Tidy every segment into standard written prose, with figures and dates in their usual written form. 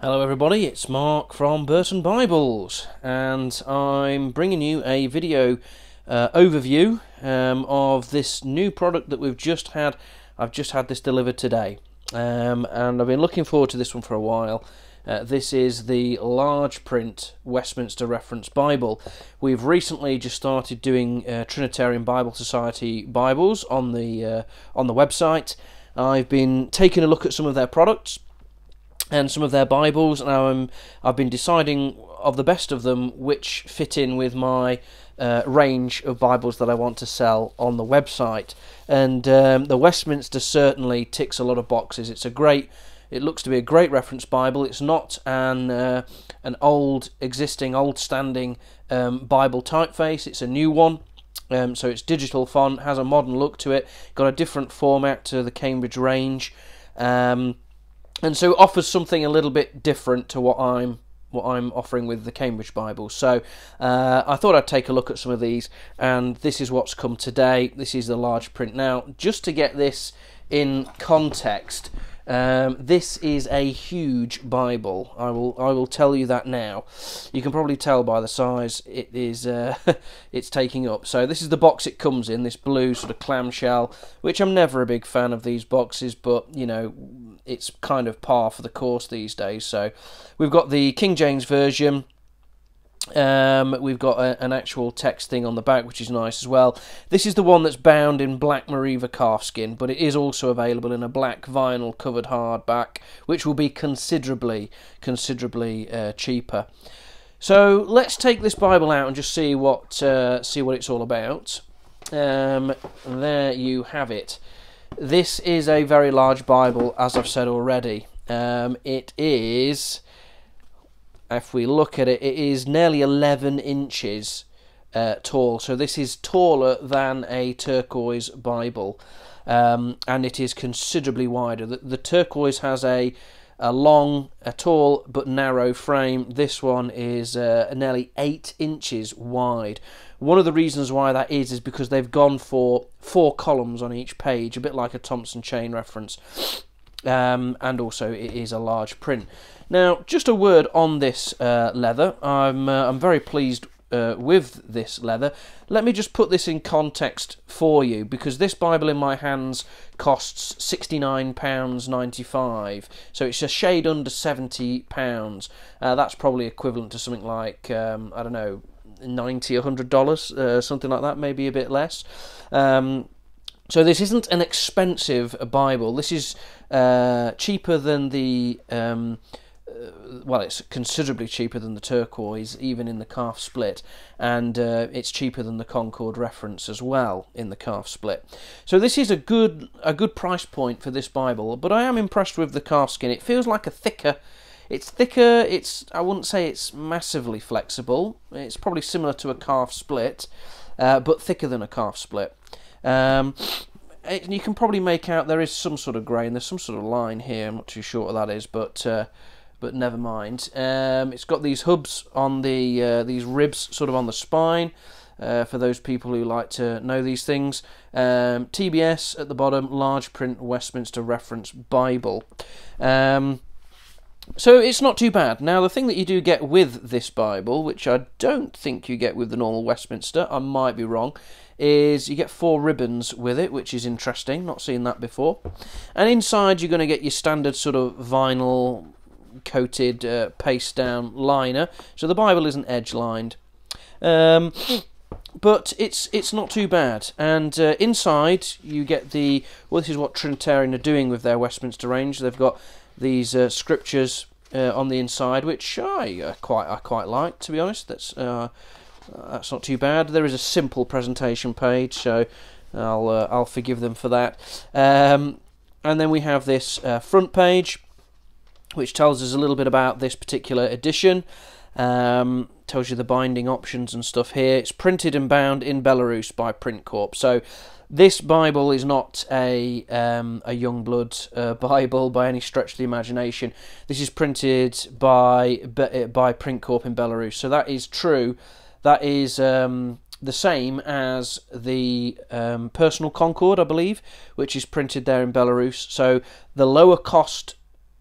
Hello everybody, it's Mark from Burton Bibles, and I'm bringing you a video overview of this new product that we've just had. I've just had this delivered today, and I've been looking forward to this one for a while. This is the large print Westminster Reference Bible. We've recently just started doing Trinitarian Bible Society Bibles on the website. I've been taking a look at some of their products and some of their Bibles, and I've been deciding of the best of them which fit in with my range of Bibles that I want to sell on the website. And the Westminster certainly ticks a lot of boxes. It looks to be a great reference Bible. It's not an old standing Bible typeface. It's a new one. So it's digital font, has a modern look to it, got a different format to the Cambridge range. And so offers something a little bit different to what I'm offering with the Cambridge Bible. So I thought I'd take a look at some of these, and this is what's come today. This is the large print. Now, just to get this in context, this is a huge Bible. I will tell you that now. You can probably tell by the size it is. It's taking up. So this is the box it comes in. This blue sort of clamshell, which I'm never a big fan of these boxes, but you know, it's kind of par for the course these days. So we've got the King James Version. We've got an actual text thing on the back, which is nice as well. This is the one that's bound in black Mariva calfskin, but it is also available in a black vinyl covered hardback, which will be considerably cheaper. So let's take this Bible out and just see what it's all about. There you have it. This is a very large Bible, as I've said already. It is, if we look at it, it is nearly 11 inches tall. So this is taller than a turquoise Bible, and it is considerably wider. The turquoise has a tall but narrow frame. This one is nearly 8 inches wide. One of the reasons why that is because they've gone for 4 columns on each page, a bit like a Thompson chain reference. And also it is a large print. Now, just a word on this leather. I'm very pleased with this leather. Let me just put this in context for you, because this Bible in my hands costs £69.95, so it's a shade under £70. That's probably equivalent to something like I don't know, $90 or $100, something like that, maybe a bit less. So this isn't an expensive Bible. This is cheaper than the, well, it's considerably cheaper than the turquoise, even in the calf split, and it's cheaper than the Concord reference as well in the calf split. So this is a good price point for this Bible, but I am impressed with the calf skin. It feels like it's thicker. I wouldn't say it's massively flexible. It's probably similar to a calf split, but thicker than a calf split. And you can probably make out there is some sort of grain, there's some sort of line here, I'm not too sure what that is, but never mind. It's got these hubs on the, these ribs sort of on the spine, for those people who like to know these things. TBS at the bottom, large print Westminster Reference Bible. So it's not too bad. Now, the thing that you do get with this Bible, which I don't think you get with the normal Westminster, I might be wrong, is you get 4 ribbons with it, which is interesting. Not seen that before. And inside you're going to get your standard sort of vinyl coated paste down liner. So the Bible isn't edge lined. But it's not too bad, and inside you get the, well, this is what Trinitarian are doing with their Westminster range. They've got these scriptures on the inside, which I quite like, to be honest. That's not too bad. There is a simple presentation page, so I'll forgive them for that. And then we have this front page, which tells us a little bit about this particular edition. Tells you the binding options and stuff here. It's printed and bound in Belarus by Print Corp. So this Bible is not a Youngblood Bible by any stretch of the imagination. This is printed by Print Corp in Belarus. So that is true. That is the same as the personal Concord, I believe, which is printed there in Belarus. So the lower cost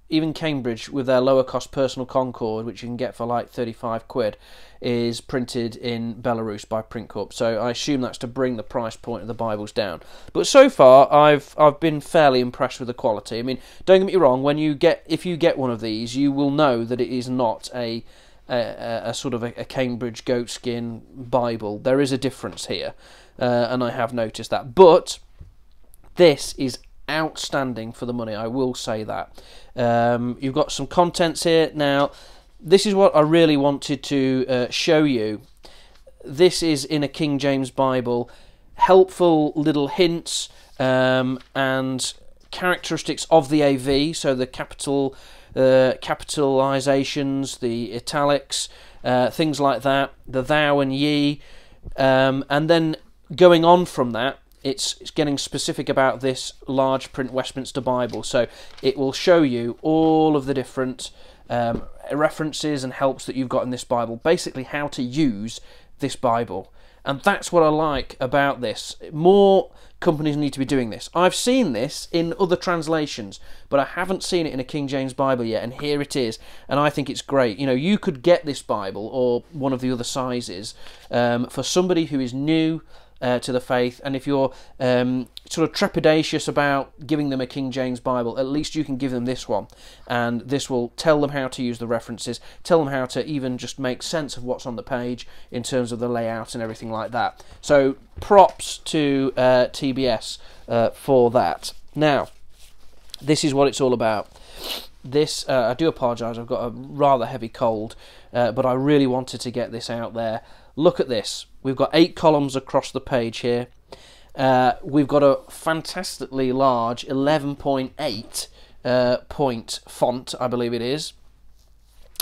even Cambridge with their lower cost personal Concord, which you can get for like 35 quid, is printed in Belarus by Print Corp. So I assume that's to bring the price point of the Bibles down. But so far, I've been fairly impressed with the quality. I mean, don't get me wrong. When you get, if you get one of these, you will know that it is not a sort of a Cambridge goatskin Bible. There is a difference here, and I have noticed that. But this is outstanding for the money, I will say that. You've got some contents here. Now, this is what I really wanted to show you. This is in a King James Bible. Helpful little hints and characteristics of the AV, so the capitalizations, the italics, things like that, the thou and ye, and then going on from that, it's getting specific about this large print Westminster Bible, so it will show you all of the different references and helps that you've got in this Bible, basically how to use this Bible. And that's what I like about this. More companies need to be doing this. I've seen this in other translations, but I haven't seen it in a King James Bible yet, and here it is, and I think it's great. You know, you could get this Bible, or one of the other sizes, for somebody who is new to the faith, and if you're sort of trepidatious about giving them a King James Bible, at least you can give them this one, and this will tell them how to use the references, tell them how to even just make sense of what's on the page in terms of the layout and everything like that. So props to TBS for that. Now, this is what it's all about. This, I do apologise, I've got a rather heavy cold, but I really wanted to get this out there. Look at this. We've got 8 columns across the page here. We've got a fantastically large 11.8 point font, I believe it is.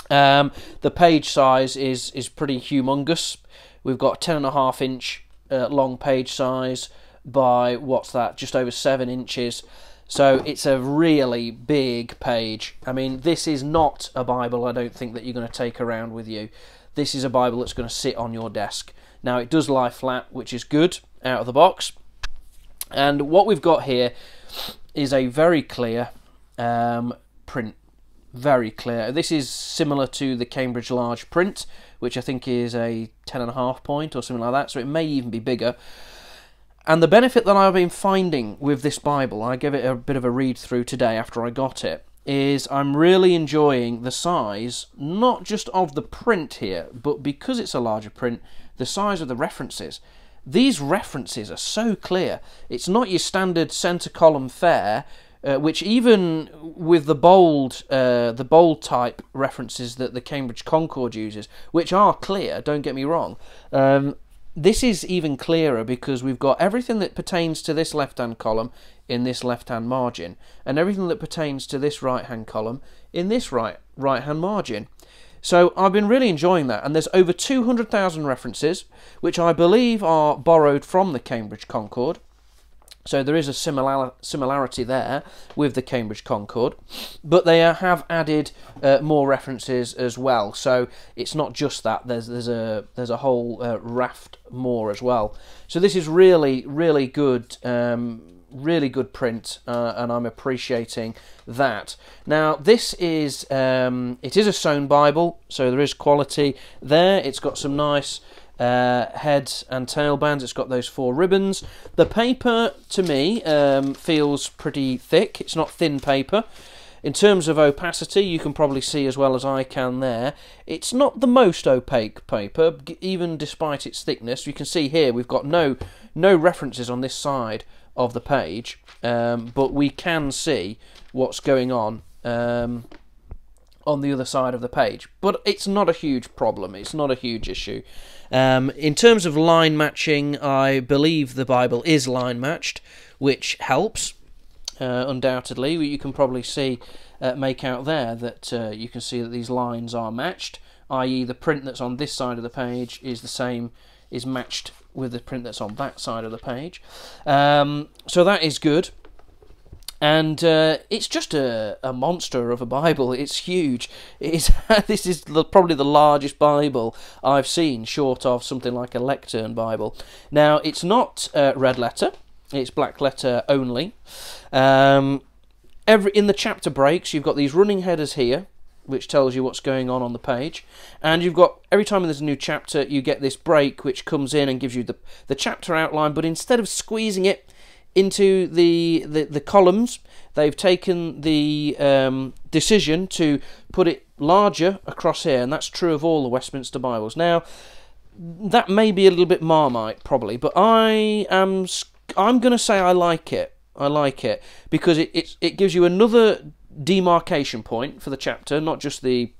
The page size is pretty humongous. We've got 10.5-inch long page size by, what's that, just over 7 inches. So it's a really big page. I mean, this is not a Bible, I don't think, that you're going to take around with you. This is a Bible that's going to sit on your desk. Now, it does lie flat, which is good, out of the box. And what we've got here is a very clear print. Very clear. This is similar to the Cambridge large print, which I think is a 10.5 point or something like that, so it may even be bigger. And the benefit that I've been finding with this Bible, I gave it a bit of a read through today after I got it, is I'm really enjoying the size, not just of the print here, but because it's a larger print, the size of the references. These references are so clear. It's not your standard centre column fare, which even with the bold type references that the Cambridge Concord uses, which are clear, don't get me wrong, this is even clearer because we've got everything that pertains to this left-hand column in this left-hand margin, and everything that pertains to this right-hand column in this right-hand margin. So I've been really enjoying that, and there's over 200,000 references, which I believe are borrowed from the Cambridge Concord. So there is a similarity there with the Cambridge Concord, but they have added more references as well. So it's not just that, there's a whole raft more as well. So this is really good print, and I'm appreciating that. Now, this is it is a sewn Bible, so there is quality there. It's got some nice head and tail bands. It's got those 4 ribbons. The paper, to me, feels pretty thick. It's not thin paper. In terms of opacity, you can probably see as well as I can there, it's not the most opaque paper, even despite its thickness. You can see here we've got no references on this side of the page, but we can see what's going on the other side of the page. But it's not a huge problem, it's not a huge issue. In terms of line matching, I believe the Bible is line matched, which helps, undoubtedly. You can probably see, make out there, that you can see that these lines are matched, i.e. the print that's on this side of the page is the same, is matched with the print that's on that side of the page. So that is good. And it's just a monster of a Bible. It's huge. This is probably the largest Bible I've seen, short of something like a lectern Bible. Now, it's not red letter. It's black letter only. in the chapter breaks, you've got these running headers here, which tells you what's going on the page, and you've got, every time there's a new chapter, you get this break which comes in and gives you the chapter outline, but instead of squeezing it into the columns, they've taken the decision to put it larger across here, and that's true of all the Westminster Bibles. Now, that may be a little bit Marmite, probably, but I'm going to say I like it. I like it, because it gives you another demarcation point for the chapter, not just the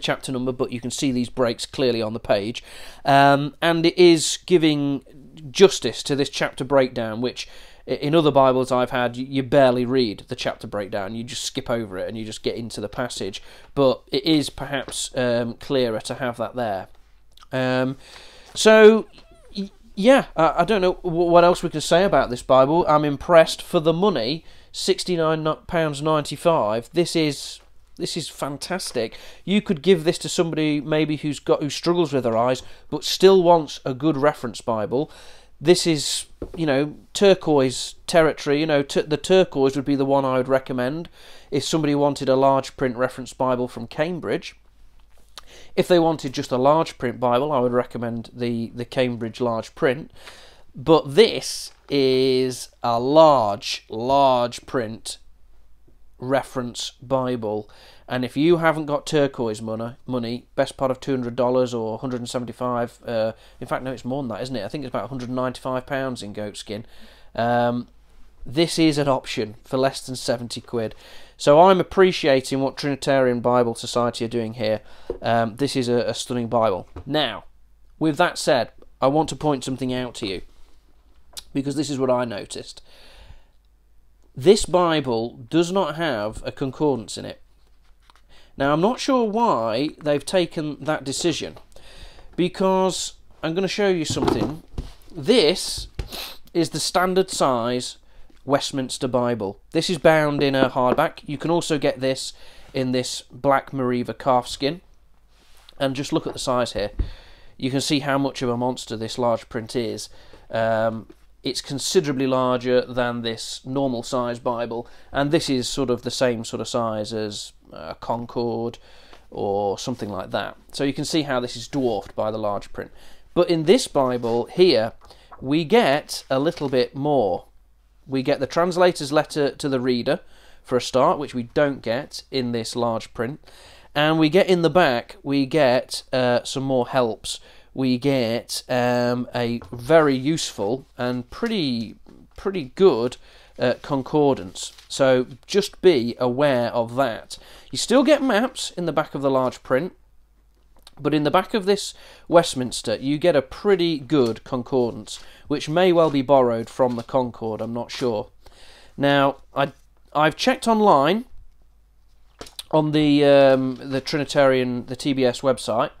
chapter number, but you can see these breaks clearly on the page, and it is giving justice to this chapter breakdown, which in other Bibles I've had, you barely read the chapter breakdown, you just skip over it and you just get into the passage, but it is perhaps clearer to have that there. So yeah, I don't know what else we can say about this Bible. I'm impressed. For the money, £69.95. This is fantastic. You could give this to somebody maybe who struggles with their eyes but still wants a good reference Bible. This is, you know, turquoise territory. You know, the turquoise would be the one I would recommend if somebody wanted a large print reference Bible from Cambridge. If they wanted just a large print Bible, I would recommend the Cambridge large print. But this is a large print reference Bible. And if you haven't got turquoise money, best part of $200 or $175, in fact, no, it's more than that, isn't it? I think it's about £195 in goatskin. This is an option for less than 70 quid. So I'm appreciating what Trinitarian Bible Society are doing here. This is a stunning Bible. Now, with that said, I want to point something out to you, because this is what I noticed. This Bible does not have a concordance in it. Now, I'm not sure why they've taken that decision, because I'm going to show you something. This is the standard size Westminster Bible. This is bound in a hardback. You can also get this in this black Mariva calfskin. And just look at the size here. You can see how much of a monster this large print is. It's considerably larger than this normal size Bible, and this is sort of the same sort of size as a Concord or something like that. So you can see how this is dwarfed by the large print. But in this Bible here, we get a little bit more. We get the translator's letter to the reader, for a start, which we don't get in this large print. And we get in the back, we get some more helps. We get a very useful and pretty good concordance. So just be aware of that. You still get maps in the back of the large print, but in the back of this Westminster, you get a pretty good concordance, which may well be borrowed from the Concord, I'm not sure. Now, I've checked online on the Trinitarian, the TBS website.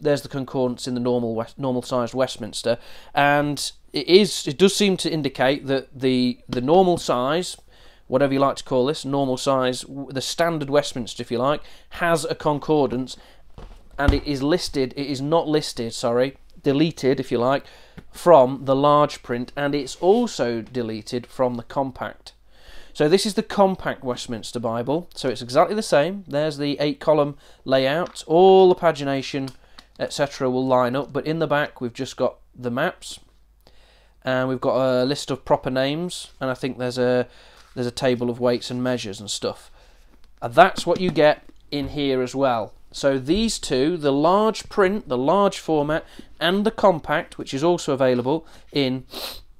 There's the concordance in the normal-sized Westminster, and it does seem to indicate that the normal size, whatever you like to call this, normal size, the standard Westminster, if you like, has a concordance. And it is deleted, if you like, from the large print, and it's also deleted from the compact. So this is the compact Westminster Bible, so it's exactly the same. There's the 8-column layout, all the pagination, etc. will line up, but in the back we've just got the maps, and we've got a list of proper names, and I think there's a table of weights and measures and stuff. And that's what you get in here as well. So these two, the large print, the large format, and the compact, which is also available in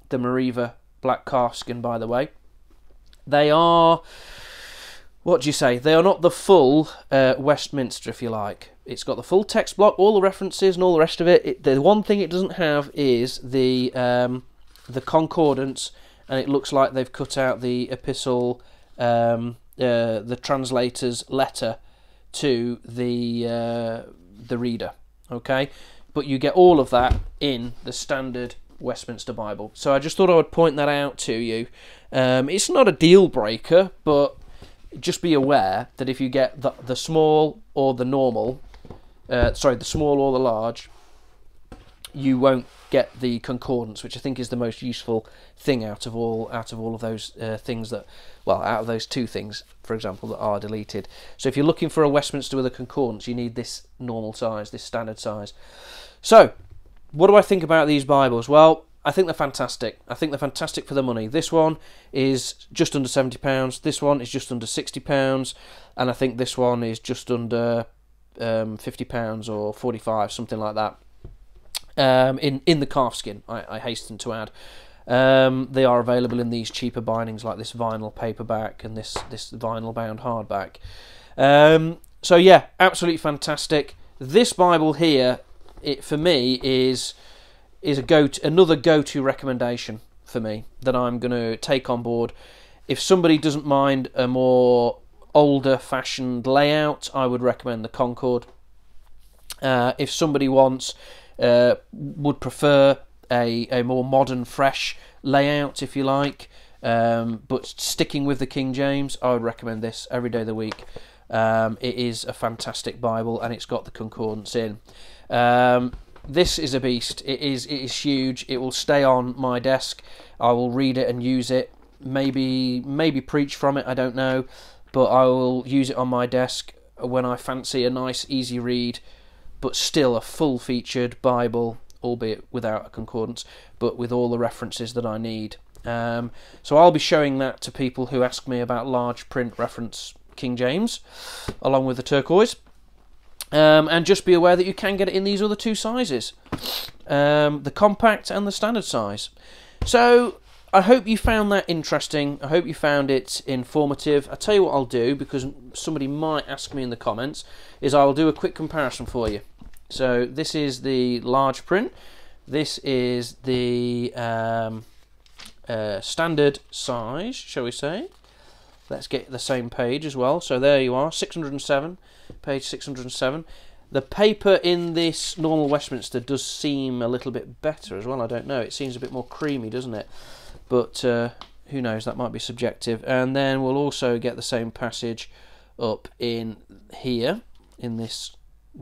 the Mariva black calfskin, by the way, they are, what do you say, they are not the full Westminster, if you like. It's got the full text block, all the references and all the rest of it. The one thing it doesn't have is the concordance, and it looks like they've cut out the epistle, the translator's letter to the reader, okay? But you get all of that in the standard Westminster Bible. So I just thought I would point that out to you. It's not a deal breaker, but just be aware that if you get the small or the normal, sorry, the small or the large, you won't get the concordance, which I think is the most useful thing out of all of those things that, well, out of those two things, for example, that are deleted. So if you're looking for a Westminster with a concordance, you need this normal size, this standard size. So what do I think about these Bibles? Well, I think they're fantastic. I think they're fantastic for the money. This one is just under £70. This one is just under £60, and I think this one is just under £50 or 45, something like that. In the calfskin, I hasten to add. They are available in these cheaper bindings like this vinyl paperback and this vinyl bound hardback. So yeah, absolutely fantastic. This Bible here, it for me is another go-to recommendation for me that I'm going to take on board. If somebody doesn't mind a more older-fashioned layout, I would recommend the Concord. If somebody wants, would prefer a more modern, fresh layout, if you like, but sticking with the King James, I would recommend this every day of the week. It is a fantastic Bible, and it's got the concordance in. This is a beast. It is huge. It will stay on my desk. I will read it and use it. Maybe preach from it, I don't know. But I will use it on my desk when I fancy a nice, easy read, but still a full-featured Bible, albeit without a concordance, but with all the references that I need. So I'll be showing that to people who ask me about large print reference King James, along with the turquoise. And just be aware that you can get it in these other two sizes, the compact and the standard size. So I hope you found that interesting. I hope you found it informative. I'll tell you what I'll do, because somebody might ask me in the comments, is I'll do a quick comparison for you. So this is the large print. This is the standard size, shall we say. Let's get the same page as well. So there you are, 607, page 607. The paper in this normal Westminster does seem a little bit better as well, I don't know. It seems a bit more creamy, doesn't it? But who knows, that might be subjective. And then we'll also get the same passage up in here, in this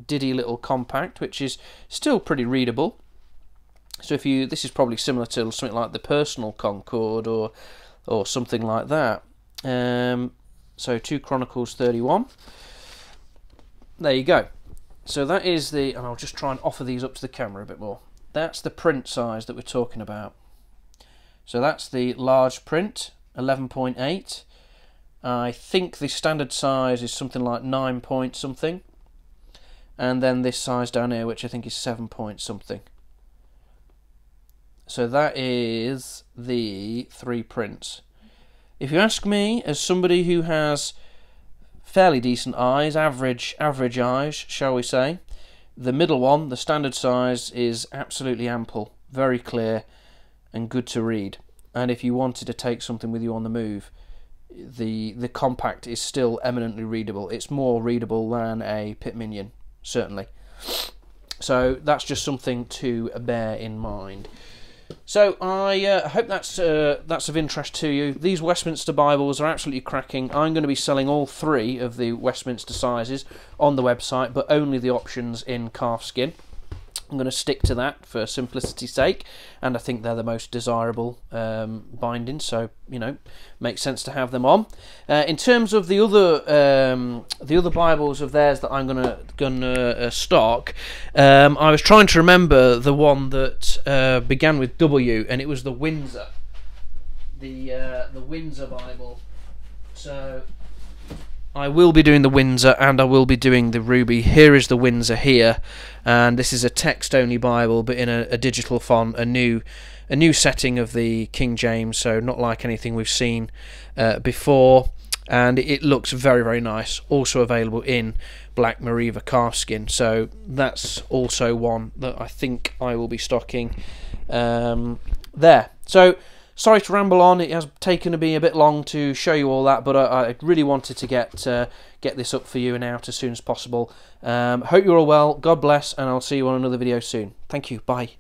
diddy little compact, which is still pretty readable. So if you, this is probably similar to something like the Personal Concord or something like that. So 2 Chronicles 31. There you go. So that is the, and I'll just try and offer these up to the camera a bit more. That's the print size that we're talking about. So that's the large print, 11.8. I think the standard size is something like 9 point something. And then this size down here, which I think is 7 point something. So that is the 3 prints. If you ask me, as somebody who has fairly decent eyes, average eyes, shall we say, the middle one, the standard size, is absolutely ample, very clear and good to read. And if you wanted to take something with you on the move, the compact is still eminently readable. It's more readable than a Pitt Minion, certainly. So that's just something to bear in mind. So I hope that's of interest to you. These Westminster Bibles are absolutely cracking. I'm going to be selling all 3 of the Westminster sizes on the website, but only the options in calfskin. I'm going to stick to that for simplicity's sake, and I think they're the most desirable bindings, so, you know, makes sense to have them on. In terms of the other Bibles of theirs that I'm gonna stock, I was trying to remember the one that began with W, and it was the Windsor, the Windsor Bible. So I will be doing the Windsor, and I will be doing the Ruby. Here is the Windsor here, and this is a text-only Bible, but in a digital font, a new setting of the King James, so not like anything we've seen before, and it looks very, very nice. Also available in black Mariva calfskin, so that's also one that I think I will be stocking there. So, sorry to ramble on. It has taken me a bit long to show you all that, but I really wanted to get this up for you and out as soon as possible. Hope you're all well. God bless, and I'll see you on another video soon. Thank you. Bye.